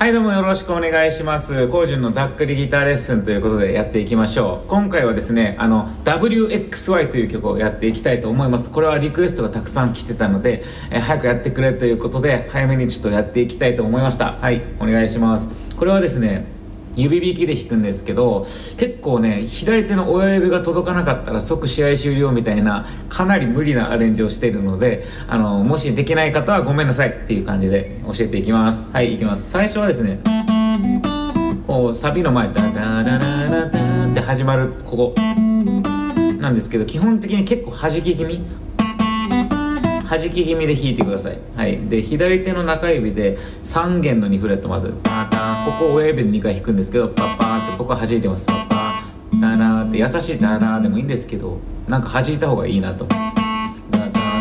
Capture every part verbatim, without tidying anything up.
はいどうもよろしくお願いします。コージュンのざっくりギターレッスンということでやっていきましょう。今回はですね、あの ダブリューエックスワイ という曲をやっていきたいと思います。これはリクエストがたくさん来てたので、えー、早くやってくれということで早めにちょっとやっていきたいと思いました。はい、お願いします。これはですね、指弾きで弾くんですけど、結構ね、左手の親指が届かなかったら即試合終了みたいな、かなり無理なアレンジをしているので、あのもしできない方はごめんなさいっていう感じで教えていきます。はい、いきます。最初はですね、こうサビの前、ダダダダダダって始まるここなんですけど、基本的に結構弾き気味。弾き気味で弾いてください。はい。で、左手の中指でさん弦のにフレットまず、パーター、ここを親指でにかい弾くんですけど、パッパーってここは弾いてます。パッパー、ダラーって優しいダラーでもいいんですけど、なんか弾いた方がいいなと思っ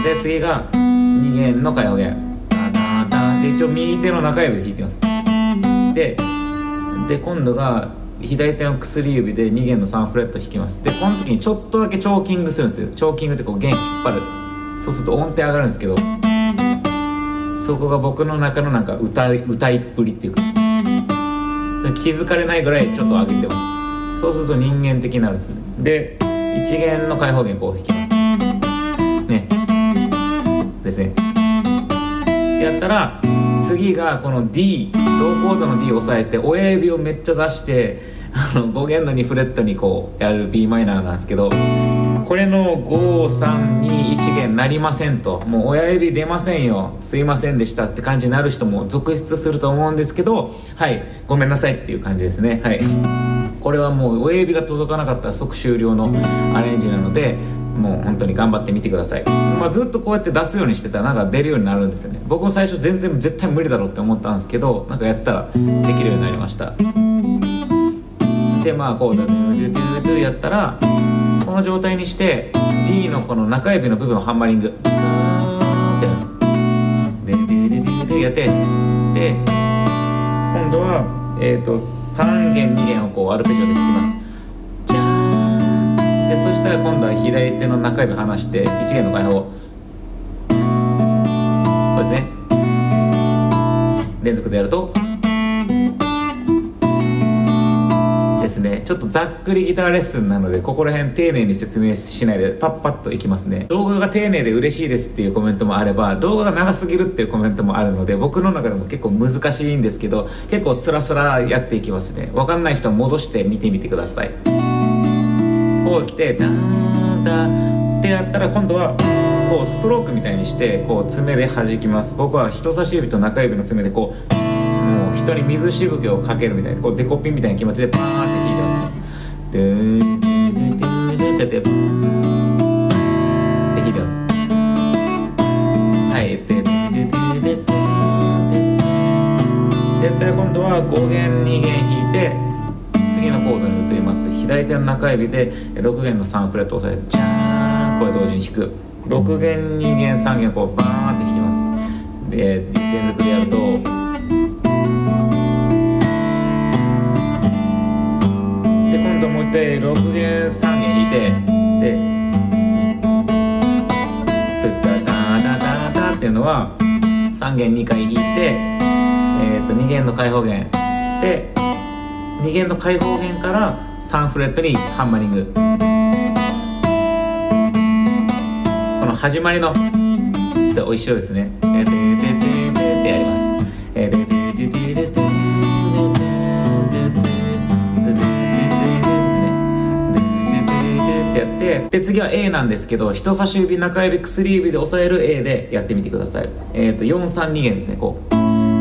て。で、次がに弦の開放弦。ダダダで、一応右手の中指で弾いてます。で、で、今度が左手の薬指でに弦のさんフレット弾きます。で、この時にちょっとだけチョーキングするんですよ。チョーキングってこう弦引っ張る。そうすると音程上がるんですけど、そこが僕の中のなんか歌い、歌いっぷりっていうか、気づかれないぐらいちょっと上げてます。そうすると人間的になるんですね。で、いち弦の開放弦こう弾きますねですねやったら、次がこの D 同コードの D を押さえて親指をめっちゃ出して、あのご弦のにフレットにこうやる b マイナーなんですけど、これのごさんにいち弦なりませんと、もう親指出ませんよ、すいませんでしたって感じになる人も続出すると思うんですけど、はい、ごめんなさいっていう感じですね。はい、これはもう親指が届かなかったら即終了のアレンジなので、もう本当に頑張ってみてください。まあ、ずっとこうやって出すようにしてたらなんか出るようになるんですよね。僕も最初全然絶対無理だろうって思ったんですけど、なんかやってたらできるようになりました。で、まあこうだね、ドゥドゥやったらこの状態にして D のこの中指の部分をハンマリングってやります。ででやって、で今度は、えー、とさん弦に弦をこうアルペジオで弾きます。じゃーん。でそしたら今度は左手の中指離していち弦の開放、こうですね、連続でやるとですね、ちょっとざっくりギターレッスンなので、ここら辺丁寧に説明しないでパッパッといきますね。動画が丁寧で嬉しいですっていうコメントもあれば、動画が長すぎるっていうコメントもあるので、僕の中でも結構難しいんですけど、結構スラスラやっていきますね。わかんない人は戻して見てみてください。こう来てダーダーってやったら、今度はこうストロークみたいにしてこう爪で弾きます。僕は人差し指と中指の爪でこう、もう人に水しぶきをかけるみたいな、こうデコピンみたいな気持ちでバーンって弾いてますね。ドゥードゥードゥードゥーって弾いてます。はい、ドゥドゥドゥドゥドゥ。でやったら今度はご弦に弦弾いて次のコードに移ります。左手の中指でろく弦のさんフレットを押さえて、ジャーン、これ同時に弾く。ろく弦に弦さん弦をこうバーンって弾きます。で連続でやると、でろく弦さん弦弾いて、で「タタタタタ」っていうのはさん弦にかい弾いて、えー、とに弦の開放弦でに弦の開放弦からさんフレットにハンマリング。この始まりのでお一緒ですね。でででででやります。でででででで次は A なんですけど、人差し指中指薬指で押さえる A でやってみてください。えーとよんさんに弦ですね。こう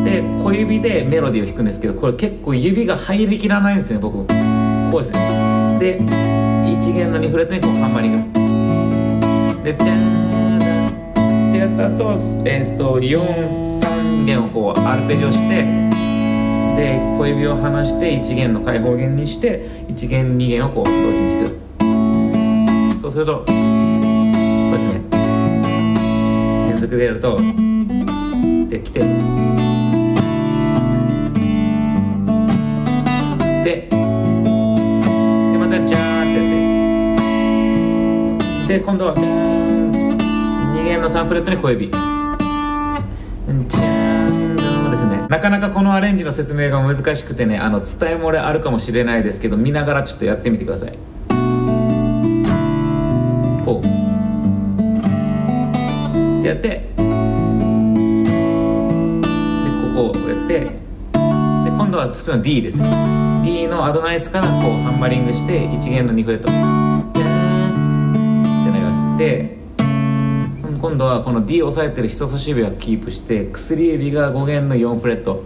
で小指でメロディーを弾くんですけど、これ結構指が入りきらないんですね。僕もこうですね。でいち弦のにフレットにこうハンマリングで「テン」ってやった後、えーとよんさん弦をこうアルペジオしてで小指を離して一弦の開放弦にして一弦二弦をこう同時に弾く。そうするとこうですね、連続でやるとできてででまたジャーってやってで今度は二弦のさんフレットに小指。なかなかこのアレンジの説明が難しくてね、あの伝え漏れあるかもしれないですけど、見ながらちょっとやってみてください。こうでやってでここをやってで今度は普通の D ですね。 D のアドナイスからこうハンマリングして一弦のにフレットってなります。で今度はこの D を押さえてる人差し指はキープして薬指がご弦のよんフレット、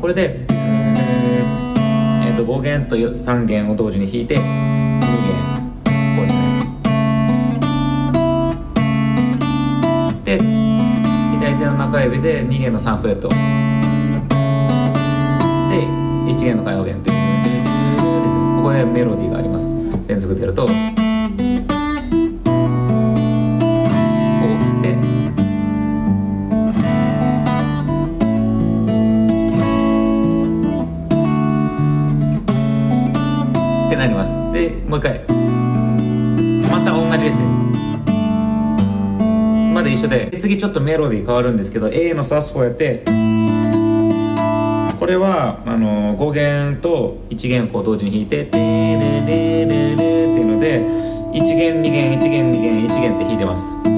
これで、えー、とご弦とさん弦を同時に弾いてに弦こうですね。で左手の中指でに弦のさんフレットでいち弦の開放弦というここでメロディーがあります。連続でやるとなります。でもう一回また同じですまで一緒で、次ちょっとメロディー変わるんですけど A のサスフォやってこれはあのご弦といち弦を同時に弾いてっていうのでいち弦に弦いち弦に弦いち弦って弾いてます。で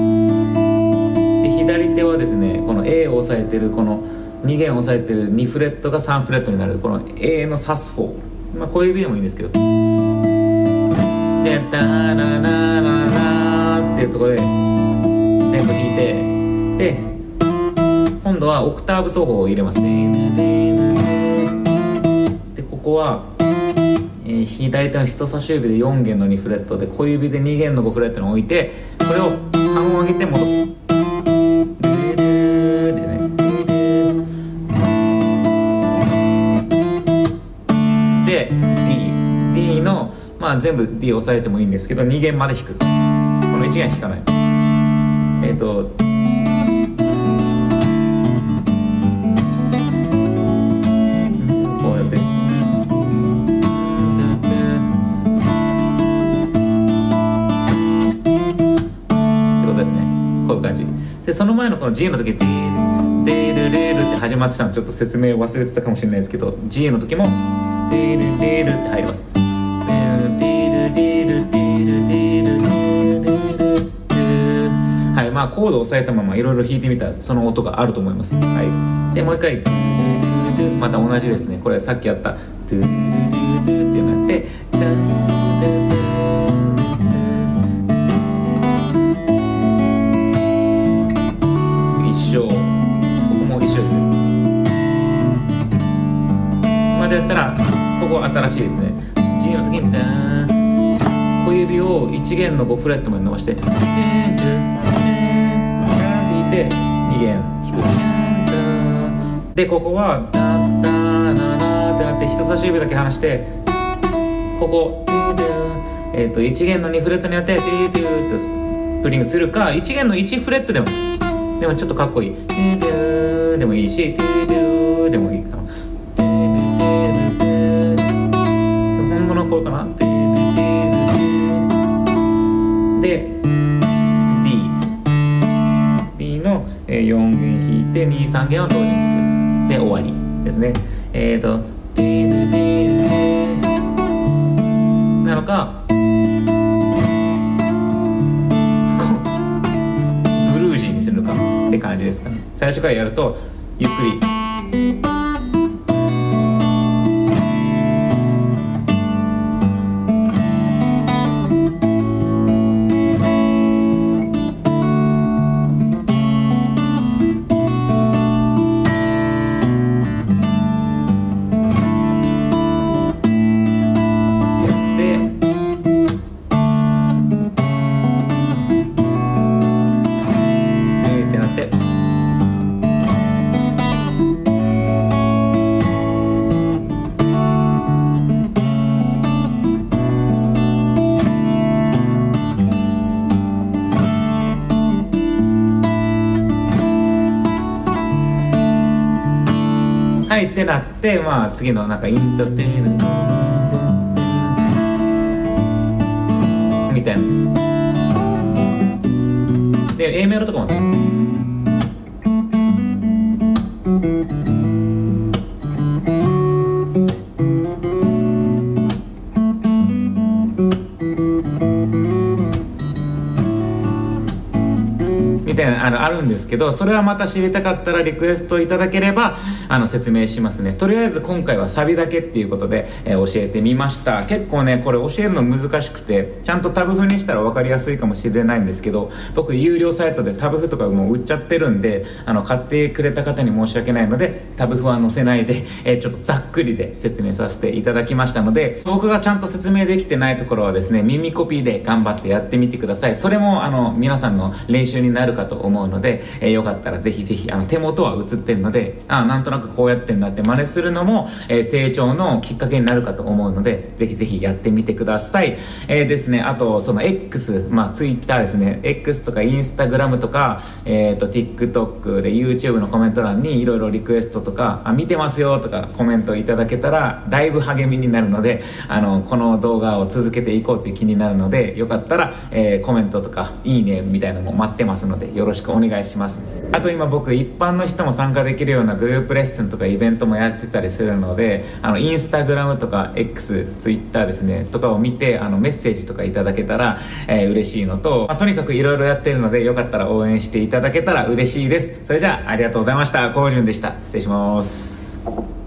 左手はですねこの A を押さえてるこのに弦を押さえてるにフレットがさんフレットになるこの A のサスフォ、まあ小指でもいいんですけど、で「ダララララ」っていうところで全部弾いて、で今度はオクターブ奏法を入れますね。でここは、えー、左手の人差し指でよん弦のにフレットで小指でに弦のごフレットに置いてこれを半音上げて戻す。で D, D の、まあ、全部 D 押さえてもいいんですけどに弦まで弾く。このいち弦弾かない。えっ、ー、とこうやってってことですね。こういう感じでその前のこの G の時って「デルレール」って始まってたのちょっと説明忘れてたかもしれないですけど G の時も「ディルディルって入ります。ディルディルディルディルディルディルディル、はい、まあコードを押さえたままいろいろ弾いてみたらその音があると思います。はい、でもう一回また同じですね。これさっきやったドゥルドゥドゥってなって一緒、ここも一緒ですね。までやったらここ新しいですね。 G の時にダーン、小指をいち弦のごフレットまで伸ばして弾いてに弦弾く。でここはダッダーナナってなって人差し指だけ離してここ、えー、といち弦のにフレットにやってスプリングするかいち弦のいちフレットでもでもちょっとかっこいいでもいいしでもいいかな。これかな。で D D のよん弦弾いてに、さん弦を同時に弾くで終わりですね。えーとなのかブルージーにするのかって感じですかね。最初からやるとゆっくりってなって。はいってなって、まあ、次のなんかイントテールみたいなで A メロとかもねみたいなあのあるんですけど、それはまた知りたかったらリクエストいただければあの説明しますね。とりあえず今回はサビだけっていうことで、えー、教えてみました。結構ねこれ教えるの難しくて、ちゃんとタブ譜にしたら分かりやすいかもしれないんですけど、僕有料サイトでタブ譜とかもう売っちゃってるんで、あの買ってくれた方に申し訳ないのでタブ譜は載せないで、えー、ちょっとざっくりで説明させていただきましたので、僕がちゃんと説明できてないところはですね耳コピーで頑張ってやってみてください。それもあの皆さんの練習になるかと思うので、えー、よかったらぜひぜひあの手元は映ってるので、あなんとなくこうやってんだって真似するのも、えー、成長のきっかけになるかと思うので、ぜひぜひやってみてください。えー、ですねあとその X、まあ、Twitter ですね X とか Instagram とか、えー、と TikTok で YouTube のコメント欄にいろいろリクエストとかあ見てますよとかコメントいただけたらだいぶ励みになるので、あのこの動画を続けていこうっていう気になるので、よかったら、えー、コメントとかいいねみたいなのも待ってますのでよろしくお願いします。あと今僕一般の人も参加できるようなグループレッスンとかイベントもやってたりするので、あのインスタグラムとか X、Twitter ですねとかを見てあのメッセージとかいただけたら、えー、嬉しいのと、まあ、とにかくいろいろやってるのでよかったら応援していただけたら嬉しいです。それじゃあありがとうございました。コウジュンでした。失礼します。